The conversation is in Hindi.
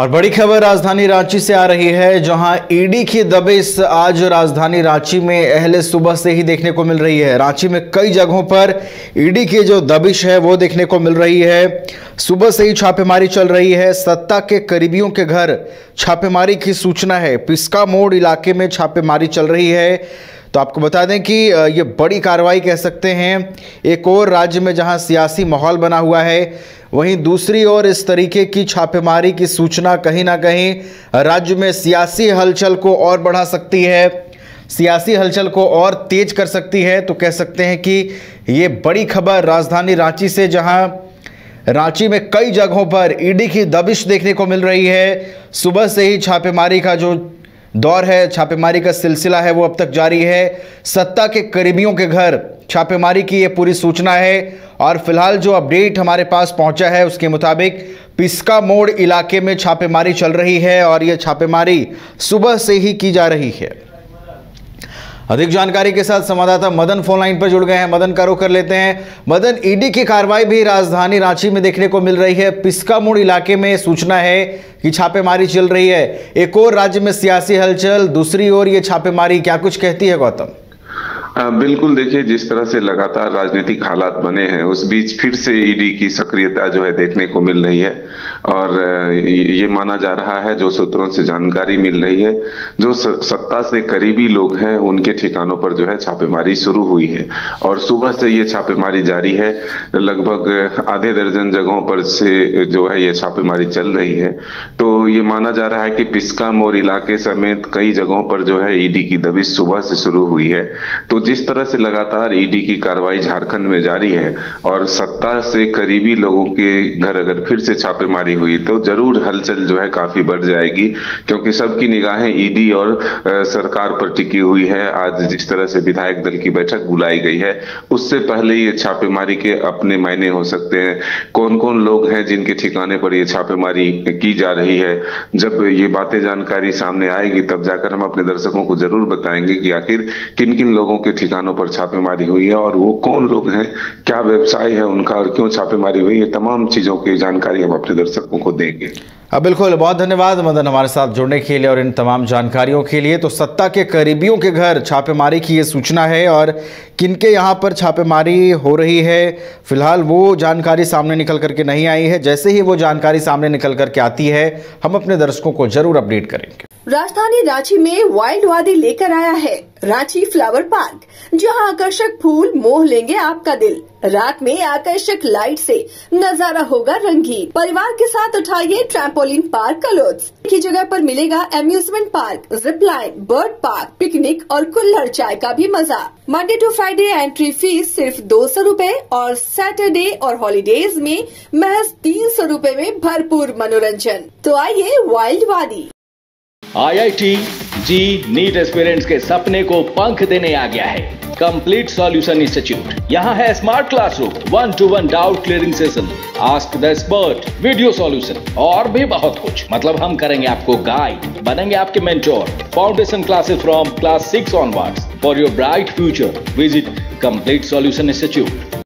और बड़ी खबर राजधानी रांची से आ रही है, जहां ईडी की दबिश आज राजधानी रांची में अहले सुबह से ही देखने को मिल रही है। रांची में कई जगहों पर ईडी की जो दबिश है वो देखने को मिल रही है। सुबह से ही छापेमारी चल रही है। सत्ता के करीबियों के घर छापेमारी की सूचना है। पिस्का मोड़ इलाके में छापेमारी चल रही है। तो आपको बता दें कि ये बड़ी कार्रवाई कह सकते हैं। एक और राज्य में जहां सियासी माहौल बना हुआ है, वहीं दूसरी ओर इस तरीके की छापेमारी की सूचना कहीं ना कहीं राज्य में सियासी हलचल को और बढ़ा सकती है, सियासी हलचल को और तेज कर सकती है। तो कह सकते हैं कि ये बड़ी खबर राजधानी रांची से, जहां रांची में कई जगहों पर ईडी की दबिश देखने को मिल रही है। सुबह से ही छापेमारी का जो दौर है, छापेमारी का सिलसिला है वो अब तक जारी है। सत्ता के करीबियों के घर छापेमारी की ये पूरी सूचना है। और फिलहाल जो अपडेट हमारे पास पहुंचा है उसके मुताबिक पिस्का मोड़ इलाके में छापेमारी चल रही है और ये छापेमारी सुबह से ही की जा रही है। अधिक जानकारी के साथ संवाददाता मदन फोनलाइन पर जुड़ गए हैं। मदन का रुख कर लेते हैं। मदन, ईडी की कार्रवाई भी राजधानी रांची में देखने को मिल रही है। पिस्का मोड़ इलाके में सूचना है कि छापेमारी चल रही है। एक और राज्य में सियासी हलचल, दूसरी ओर ये छापेमारी, क्या कुछ कहती है गौतम? बिल्कुल, देखिए जिस तरह से लगातार राजनीतिक हालात बने हैं उस बीच फिर से ईडी की सक्रियता जो है देखने को मिल रही है। और ये माना जा रहा है, जो सूत्रों से जानकारी मिल रही है, जो सत्ता से करीबी लोग हैं उनके ठिकानों पर जो है छापेमारी शुरू हुई है और सुबह से ये छापेमारी जारी है। लगभग आधे दर्जन जगहों पर से जो है ये छापेमारी चल रही है। तो ये माना जा रहा है कि पिस्का मोड़ इलाके समेत कई जगहों पर जो है ईडी की दबिश सुबह से शुरू हुई है। तो जिस तरह से लगातार ईडी की कार्रवाई झारखंड में जारी है और सत्ता से करीबी लोगों के घर अगर फिर से छापेमारी हुई तो जरूर हलचल जो है काफी बढ़ जाएगी, क्योंकि सबकी निगाहें ईडी और सरकार पर टिकी हुई है। आज जिस तरह से विधायक दल की बैठक बुलाई गई है उससे पहले ये छापेमारी के अपने मायने हो सकते हैं। कौन कौन लोग हैं जिनके ठिकाने पर ये छापेमारी की जा रही है, जब ये बातें जानकारी सामने आएगी तब जाकर हम अपने दर्शकों को जरूर बताएंगे कि आखिर किन किन लोगों के ठिकानों पर छापेमारी हुई है और वो कौन लोग हैं, क्या व्यवसाय है उनका और क्यों छापेमारी हुई है। तमाम चीजों की जानकारी हम अपने दर्शकों को देंगे। अब बिल्कुल, बहुत धन्यवाद मदन हमारे साथ जुड़ने के लिए और इन तमाम जानकारियों के लिए। तो सत्ता के करीबियों के घर छापेमारी की ये सूचना है और किनके यहाँ पर छापेमारी हो रही है फिलहाल वो जानकारी सामने निकल करके नहीं आई है। जैसे ही वो जानकारी सामने निकल करके आती है हम अपने दर्शकों को जरूर अपडेट करेंगे। राजधानी रांची में वाइल्ड वादी लेकर आया है रांची फ्लावर पार्क, जहाँ आकर्षक फूल मोह लेंगे आपका दिल। रात में आकर्षक लाइट से नजारा होगा रंगीन। परिवार के साथ उठाइए ट्रैम्पोलिन पार्क का लुत्फ। की जगह पर मिलेगा amusement park, zip line, bird park, picnic और कुल्हड़ चाय का भी मजा। Monday to Friday entry fees सिर्फ 200 रूपए और सैटरडे और हॉलीडेज में महज 300 रूपए में भरपूर मनोरंजन। तो आइए वाइल्ड वादी। IIT जी नीट एस्पिरेंट्स के सपने को पंख देने आ गया है कंप्लीट सॉल्यूशन इंस्टीट्यूट। यहाँ है smart classroom, 1-to-1 doubt clearing session, ask the expert, video solution और भी बहुत कुछ। मतलब हम करेंगे आपको गाइड, बनेंगे आपके mentor. Foundation classes from class 6 onwards for your bright future. Visit complete solution institute.